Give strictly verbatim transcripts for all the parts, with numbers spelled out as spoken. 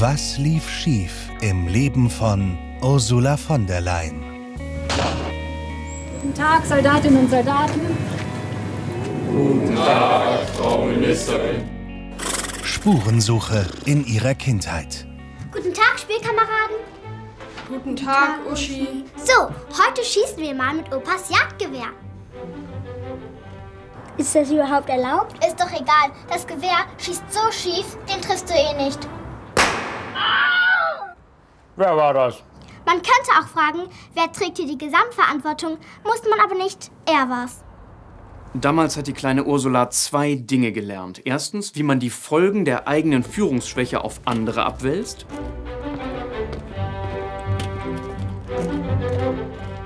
Was lief schief im Leben von Ursula von der Leyen? Guten Tag, Soldatinnen und Soldaten. Guten Tag, Frau Ministerin. Spurensuche in ihrer Kindheit. Guten Tag, Spielkameraden. Guten Tag, Uschi. So, heute schießen wir mal mit Opas Jagdgewehr. Ist das überhaupt erlaubt? Ist doch egal. Das Gewehr schießt so schief, den triffst du eh nicht. Wer war das? Man könnte auch fragen, wer trägt hier die Gesamtverantwortung, musste man aber nicht, er war's. Damals hat die kleine Ursula zwei Dinge gelernt. Erstens, wie man die Folgen der eigenen Führungsschwäche auf andere abwälzt.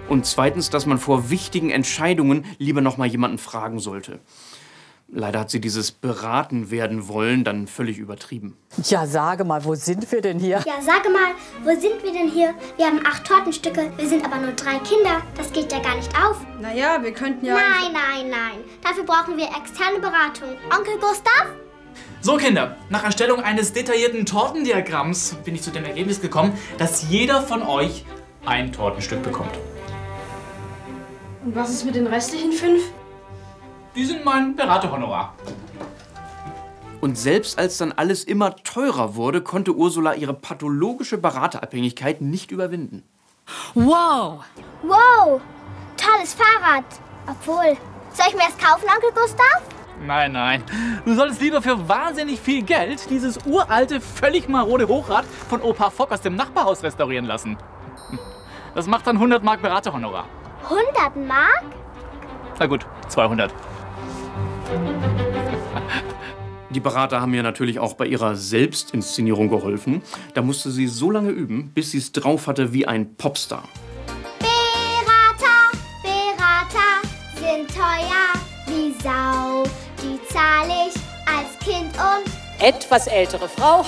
Und zweitens, dass man vor wichtigen Entscheidungen lieber noch mal jemanden fragen sollte. Leider hat sie dieses beraten werden wollen dann völlig übertrieben. Ja, sage mal, wo sind wir denn hier? Ja, sage mal, wo sind wir denn hier? Wir haben acht Tortenstücke, wir sind aber nur drei Kinder. Das geht ja gar nicht auf. Naja, wir könnten ja... Nein, nein, nein. Dafür brauchen wir externe Beratung. Onkel Gustav? So, Kinder, nach Erstellung eines detaillierten Tortendiagramms bin ich zu dem Ergebnis gekommen, dass jeder von euch ein Tortenstück bekommt. Und was ist mit den restlichen fünf? Die sind mein Beraterhonorar. Und selbst als dann alles immer teurer wurde, konnte Ursula ihre pathologische Beraterabhängigkeit nicht überwinden. Wow! Wow! Tolles Fahrrad! Obwohl, soll ich mir das kaufen, Onkel Gustav? Nein, nein. Du solltest lieber für wahnsinnig viel Geld dieses uralte, völlig marode Hochrad von Opa Fock aus dem Nachbarhaus restaurieren lassen. Das macht dann hundert Mark Beraterhonorar. hundert Mark? Na gut, zweihundert. Die Berater haben ihr natürlich auch bei ihrer Selbstinszenierung geholfen. Da musste sie so lange üben, bis sie es drauf hatte wie ein Popstar. Berater, Berater sind teuer wie Sau. Die zahle ich als Kind und... Etwas ältere Frau.